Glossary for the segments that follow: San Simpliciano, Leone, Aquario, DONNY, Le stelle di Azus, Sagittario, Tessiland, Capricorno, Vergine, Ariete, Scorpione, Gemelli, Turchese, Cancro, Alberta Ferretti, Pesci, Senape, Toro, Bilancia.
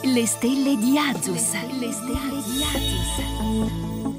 Le stelle di Azus. Le stelle di Azus.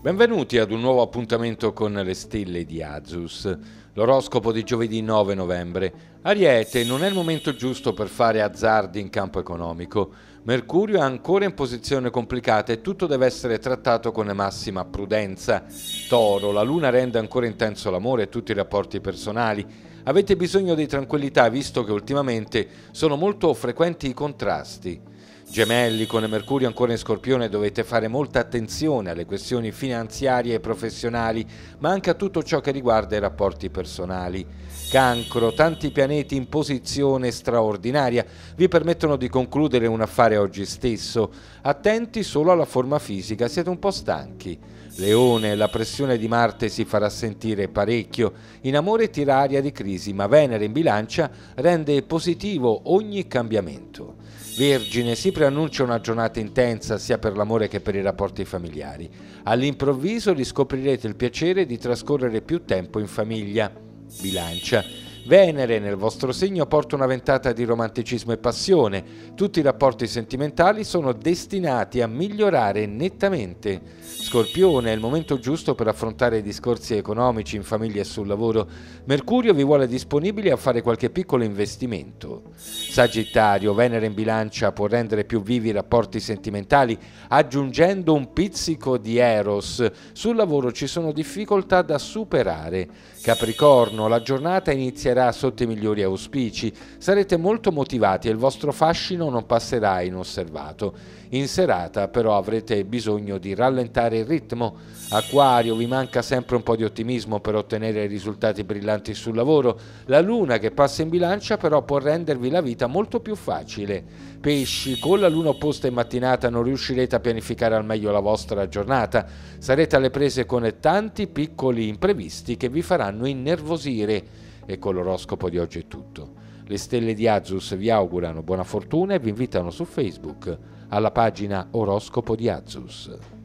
Benvenuti ad un nuovo appuntamento con le stelle di Azus. L'oroscopo di giovedì 9 novembre. Ariete, non è il momento giusto per fare azzardi in campo economico. Mercurio è ancora in posizione complicata e tutto deve essere trattato con massima prudenza. Toro, la luna rende ancora intenso l'amore e tutti i rapporti personali. Avete bisogno di tranquillità visto che ultimamente sono molto frequenti i contrasti. Gemelli, con Mercurio ancora in Scorpione dovete fare molta attenzione alle questioni finanziarie e professionali, ma anche a tutto ciò che riguarda i rapporti personali. Cancro, tanti pianeti in posizione straordinaria vi permettono di concludere un affare oggi stesso. Attenti solo alla forma fisica, siete un po' stanchi. Leone, la pressione di Marte si farà sentire parecchio. In amore tira aria di crisi, ma Venere in Bilancia rende positivo ogni cambiamento. Vergine, si preannuncia una giornata intensa sia per l'amore che per i rapporti familiari. All'improvviso riscoprirete il piacere di trascorrere più tempo in famiglia. Bilancia, Venere nel vostro segno porta una ventata di romanticismo e passione. Tutti i rapporti sentimentali sono destinati a migliorare nettamente. Scorpione, è il momento giusto per affrontare i discorsi economici in famiglia e sul lavoro. Mercurio vi vuole disponibili a fare qualche piccolo investimento. Sagittario, Venere in Bilancia può rendere più vivi i rapporti sentimentali aggiungendo un pizzico di Eros. Sul lavoro ci sono difficoltà da superare. Capricorno, la giornata inizia sotto i migliori auspici, sarete molto motivati e il vostro fascino non passerà inosservato. In serata però avrete bisogno di rallentare il ritmo. Acquario, vi manca sempre un po' di ottimismo per ottenere risultati brillanti sul lavoro. La luna che passa in Bilancia però può rendervi la vita molto più facile. Pesci, con la luna opposta in mattinata non riuscirete a pianificare al meglio la vostra giornata, sarete alle prese con tanti piccoli imprevisti che vi faranno innervosire. E con l'oroscopo di oggi è tutto. Le stelle di Azus vi augurano buona fortuna e vi invitano su Facebook alla pagina Oroscopo di Azus.